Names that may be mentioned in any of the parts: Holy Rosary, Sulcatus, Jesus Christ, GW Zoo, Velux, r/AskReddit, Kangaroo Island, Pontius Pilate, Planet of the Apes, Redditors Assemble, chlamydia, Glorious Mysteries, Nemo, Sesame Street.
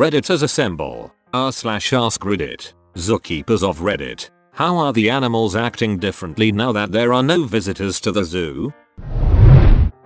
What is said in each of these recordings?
Redditors Assemble, r/AskReddit, zookeepers of Reddit. How are the animals acting differently now that there are no visitors to the zoo?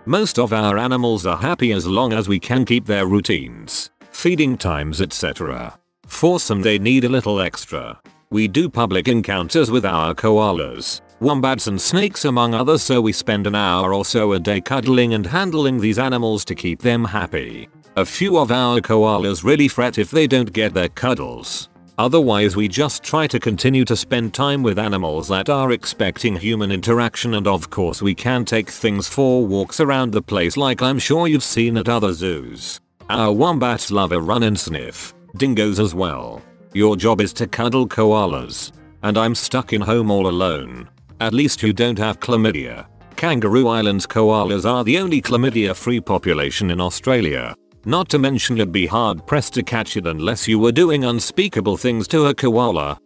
Most of our animals are happy as long as we can keep their routines, feeding times, etc. For some they need a little extra. We do public encounters with our koalas, wombats and snakes among others, so we spend an hour or so a day cuddling and handling these animals to keep them happy. A few of our koalas really fret if they don't get their cuddles. Otherwise we just try to continue to spend time with animals that are expecting human interaction, and of course we can take things for walks around the place like I'm sure you've seen at other zoos. Our wombats love a run and sniff, dingoes as well. Your job is to cuddle koalas. And I'm stuck in home all alone. At least you don't have chlamydia. Kangaroo Island's koalas are the only chlamydia-free population in Australia. Not to mention you'd be hard pressed to catch it unless you were doing unspeakable things to a koala.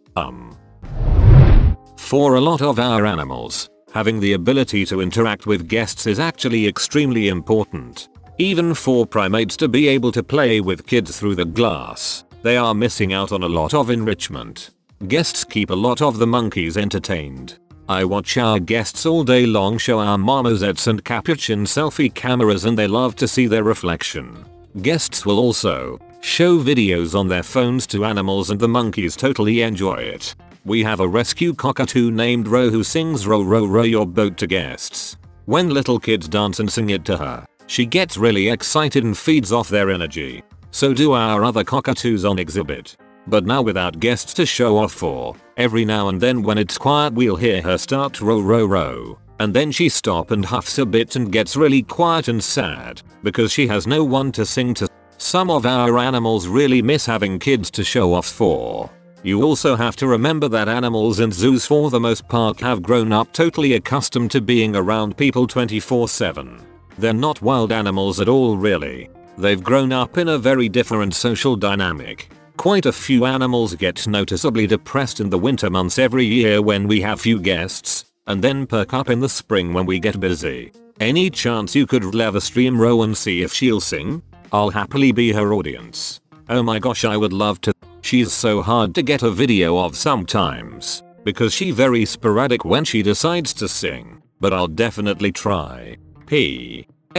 For a lot of our animals, having the ability to interact with guests is actually extremely important. Even for primates to be able to play with kids through the glass, they are missing out on a lot of enrichment. Guests keep a lot of the monkeys entertained. I watch our guests all day long show our marmosets and capuchin selfie cameras, and they love to see their reflection. Guests will also show videos on their phones to animals, and the monkeys totally enjoy it. We have a rescue cockatoo named Ro who sings "Row, row, row your boat" to guests. When little kids dance and sing it to her, she gets really excited and feeds off their energy. So do our other cockatoos on exhibit. But now without guests to show off for, every now and then when it's quiet we'll hear her start to row, row, row. And then she stops and huffs a bit and gets really quiet and sad because she has no one to sing to. Some of our animals really miss having kids to show off for. You also have to remember that animals in zoos for the most part have grown up totally accustomed to being around people 24/7. They're not wild animals at all really. They've grown up in a very different social dynamic. Quite a few animals get noticeably depressed in the winter months every year when we have few guests, and then perk up in the spring when we get busy. Any chance you could live a stream row and see if she'll sing? I'll happily be her audience. Oh my gosh, I would love to. She's so hard to get a video of sometimes, because she's very sporadic when she decides to sing, but I'll definitely try.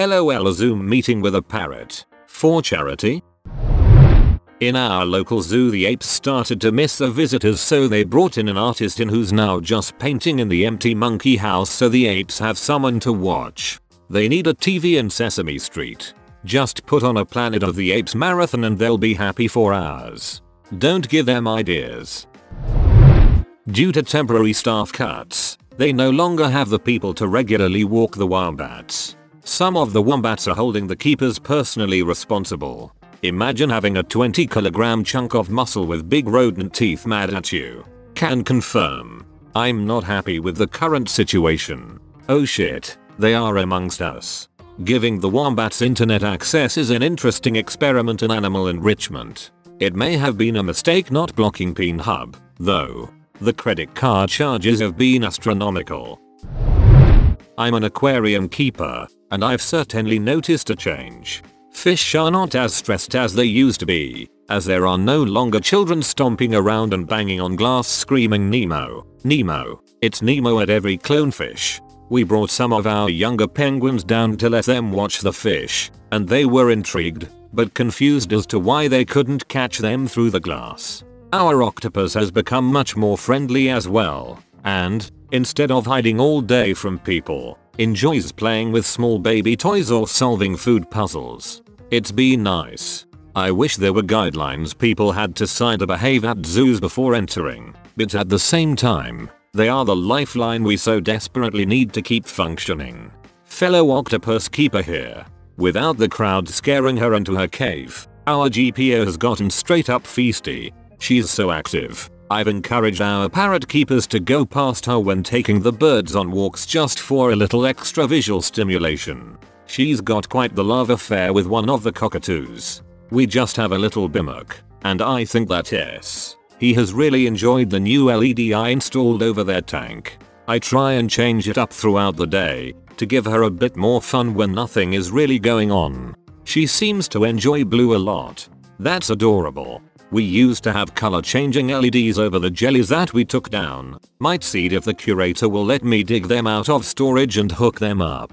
LOL a Zoom meeting with a parrot. For charity? In our local zoo the apes started to miss the visitors, so they brought in an artist in who's now just painting in the empty monkey house so the apes have someone to watch. They need a TV and Sesame Street. Just put on a Planet of the Apes marathon and they'll be happy for hours. Don't give them ideas. Due to temporary staff cuts, they no longer have the people to regularly walk the wombats. Some of the wombats are holding the keepers personally responsible. Imagine having a 20-kilogram chunk of muscle with big rodent teeth mad at you. Can confirm. I'm not happy with the current situation. Oh shit, they are amongst us. Giving the wombats internet access is an interesting experiment in animal enrichment. It may have been a mistake not blocking Peen Hub, though. The credit card charges have been astronomical. I'm an aquarium keeper, and I've certainly noticed a change. Fish are not as stressed as they used to be, as there are no longer children stomping around and banging on glass screaming "Nemo, Nemo." It's Nemo at every clone fish. We brought some of our younger penguins down to let them watch the fish, and they were intrigued, but confused as to why they couldn't catch them through the glass. Our octopus has become much more friendly as well, and, instead of hiding all day from people, enjoys playing with small baby toys or solving food puzzles. It's been nice. I wish there were guidelines people had to sign to behave at zoos before entering, but at the same time, they are the lifeline we so desperately need to keep functioning. Fellow octopus keeper here. Without the crowd scaring her into her cave, our GPO has gotten straight up feisty. She's so active. I've encouraged our parrot keepers to go past her when taking the birds on walks just for a little extra visual stimulation. She's got quite the love affair with one of the cockatoos. We just have a little bimok, and I think that yes, he has really enjoyed the new LED I installed over their tank. I try and change it up throughout the day to give her a bit more fun when nothing is really going on. She seems to enjoy blue a lot. That's adorable. We used to have color changing LEDs over the jellies that we took down. Might see if the curator will let me dig them out of storage and hook them up.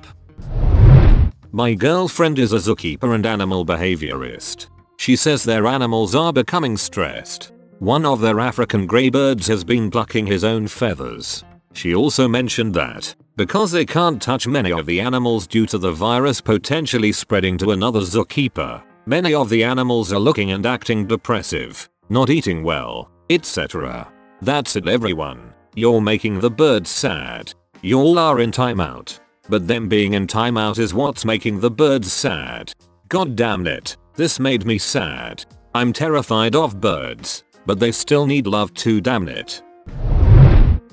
My girlfriend is a zookeeper and animal behaviorist. She says their animals are becoming stressed. One of their African greybirds has been plucking his own feathers. She also mentioned that, because they can't touch many of the animals due to the virus potentially spreading to another zookeeper, many of the animals are looking and acting depressive, not eating well, etc. That's it everyone. You're making the birds sad. Y'all are in timeout. But them being in timeout is what's making the birds sad. God damn it. This made me sad. I'm terrified of birds, but they still need love too, damn it.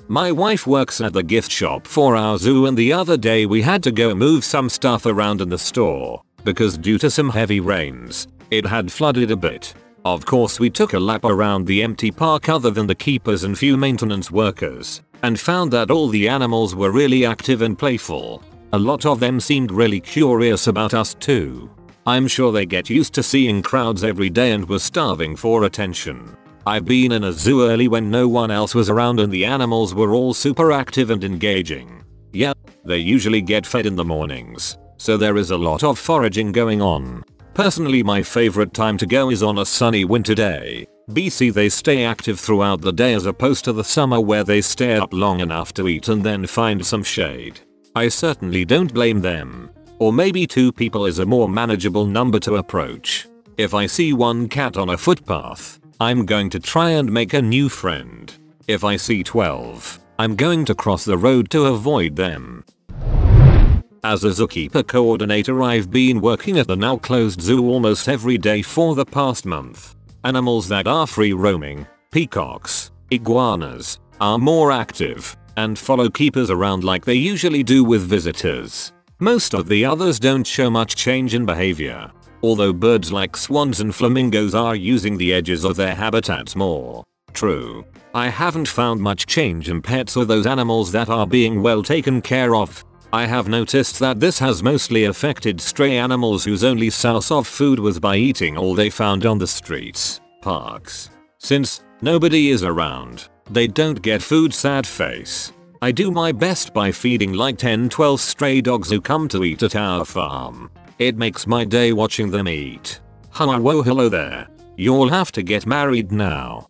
My wife works at the gift shop for our zoo, and the other day we had to go move some stuff around in the store because due to some heavy rains, it had flooded a bit. Of course we took a lap around the empty park other than the keepers and few maintenance workers, and found that all the animals were really active and playful. A lot of them seemed really curious about us too. I'm sure they get used to seeing crowds every day and were starving for attention. I've been in a zoo early when no one else was around and the animals were all super active and engaging. Yeah, they usually get fed in the mornings, so there is a lot of foraging going on. Personally, my favorite time to go is on a sunny winter day. BC they stay active throughout the day as opposed to the summer where they stay up long enough to eat and then find some shade. I certainly don't blame them. Or maybe two people is a more manageable number to approach. If I see one cat on a footpath, I'm going to try and make a new friend. If I see 12, I'm going to cross the road to avoid them. As a zookeeper coordinator, I've been working at the now closed zoo almost every day for the past month. Animals that are free roaming, peacocks, iguanas, are more active and follow keepers around like they usually do with visitors. Most of the others don't show much change in behavior, although birds like swans and flamingos are using the edges of their habitats more. True, I haven't found much change in pets or those animals that are being well taken care of. I have noticed that this has mostly affected stray animals whose only source of food was by eating all they found on the streets, parks. Since nobody is around, they don't get food, sad face. I do my best by feeding like 10-12 stray dogs who come to eat at our farm. It makes my day watching them eat. Hello there. You'll have to get married now.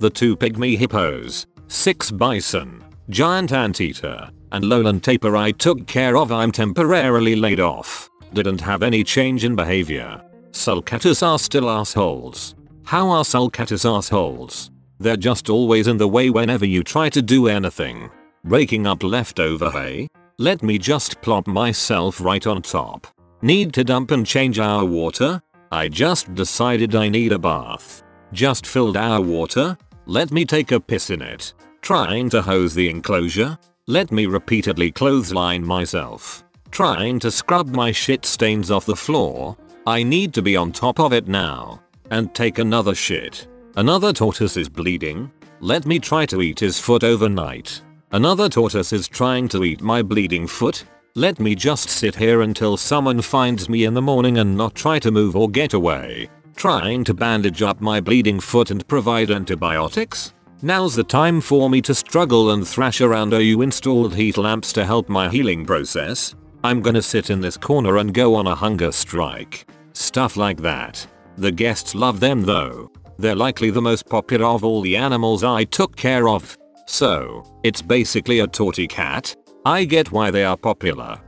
The two pygmy hippos, 6 bison, giant anteater, and lowland tapir I took care of. I'm temporarily laid off. Didn't have any change in behavior. Sulcatus are still assholes. How are sulcatus assholes? They're just always in the way whenever you try to do anything. Raking up leftover hay? Let me just plop myself right on top. Need to dump and change our water? I just decided I need a bath. Just filled our water? Let me take a piss in it. Trying to hose the enclosure? Let me repeatedly clothesline myself. Trying to scrub my shit stains off the floor? I need to be on top of it now. And take another shit. Another tortoise is bleeding? Let me try to eat his foot overnight. Another tortoise is trying to eat my bleeding foot? Let me just sit here until someone finds me in the morning and not try to move or get away. Trying to bandage up my bleeding foot and provide antibiotics? Now's the time for me to struggle and thrash around. Are you installed heat lamps to help my healing process? I'm gonna sit in this corner and go on a hunger strike. Stuff like that. The guests love them though. They're likely the most popular of all the animals I took care of. So, it's basically a torty cat. I get why they are popular.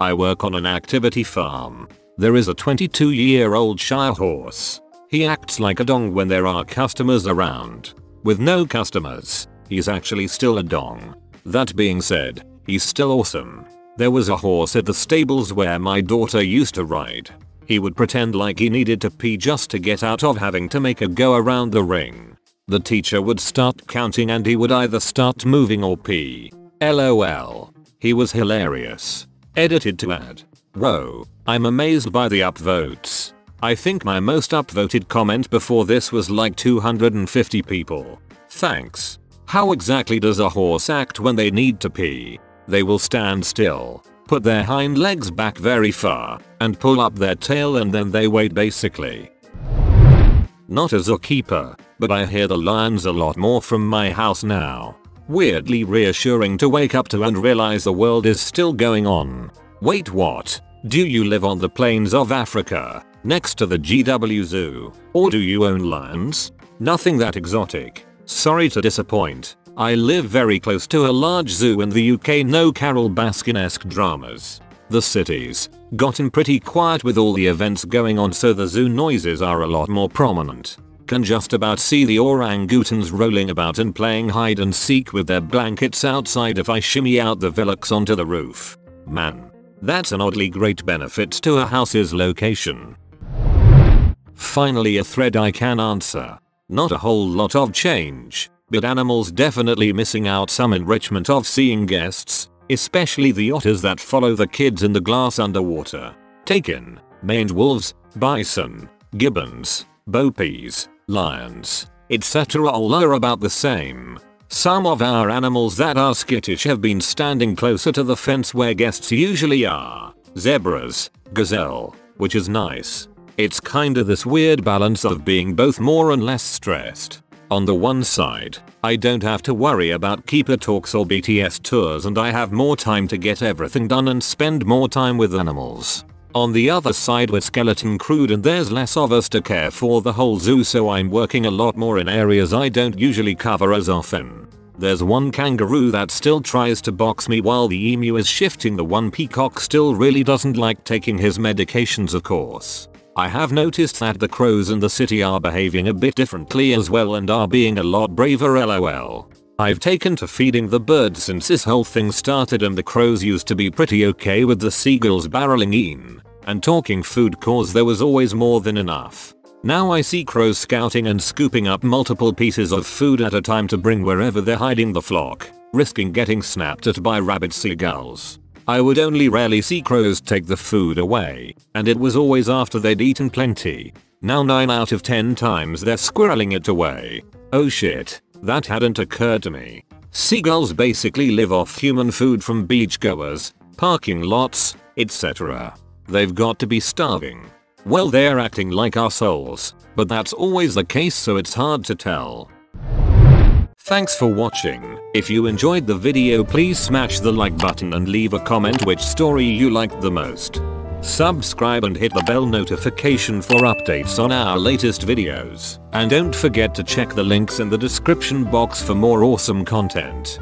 I work on an activity farm. There is a 22-year-old Shire horse. He acts like a dong when there are customers around. With no customers, he's actually still a dong. That being said, he's still awesome. There was a horse at the stables where my daughter used to ride. He would pretend like he needed to pee just to get out of having to make a go around the ring. The teacher would start counting and he would either start moving or pee. LOL. He was hilarious. Edited to add. Whoa, I'm amazed by the upvotes. I think my most upvoted comment before this was like 250 people. Thanks. How exactly does a horse act when they need to pee? They will stand still. put their hind legs back very far, and pull up their tail and then they wait basically. Not a zookeeper, but I hear the lions a lot more from my house now. Weirdly reassuring to wake up to and realize the world is still going on. Wait, what? Do you live on the plains of Africa, next to the GW Zoo, or do you own lions? Nothing that exotic. Sorry to disappoint. I live very close to a large zoo in the UK. No Carol Baskin-esque dramas. The city's gotten pretty quiet with all the events going on, so the zoo noises are a lot more prominent. Can just about see the orangutans rolling about and playing hide and seek with their blankets outside if I shimmy out the Velux onto the roof. Man, that's an oddly great benefit to a house's location. Finally, a thread I can answer. Not a whole lot of change, but animals definitely missing out some enrichment of seeing guests, especially the otters that follow the kids in the glass underwater. Taken, maned wolves, bison, gibbons, bopies, lions, etc. all are about the same. Some of our animals that are skittish have been standing closer to the fence where guests usually are. Zebras, gazelle, which is nice. It's kinda this weird balance of being both more and less stressed. On the one side, I don't have to worry about keeper talks or BTS tours and I have more time to get everything done and spend more time with animals. On the other side, we're skeleton crewed and there's less of us to care for the whole zoo, so I'm working a lot more in areas I don't usually cover as often. There's one kangaroo that still tries to box me while the emu is shifting, the one peacock still really doesn't like taking his medications of course. I have noticed that the crows in the city are behaving a bit differently as well and are being a lot braver lol. I've taken to feeding the birds since this whole thing started, and the crows used to be pretty okay with the seagulls barreling in and talking food cause there was always more than enough. Now I see crows scouting and scooping up multiple pieces of food at a time to bring wherever they're hiding the flock, risking getting snapped at by rabid seagulls. I would only rarely see crows take the food away, and it was always after they'd eaten plenty. Now 9 out of 10 times they're squirreling it away. Oh shit, that hadn't occurred to me. Seagulls basically live off human food from beachgoers, parking lots, etc. They've got to be starving. Well, they're acting like arseholes, but that's always the case so it's hard to tell. Thanks for watching. If you enjoyed the video, please smash the like button and leave a comment which story you liked the most. Subscribe and hit the bell notification for updates on our latest videos. And don't forget to check the links in the description box for more awesome content.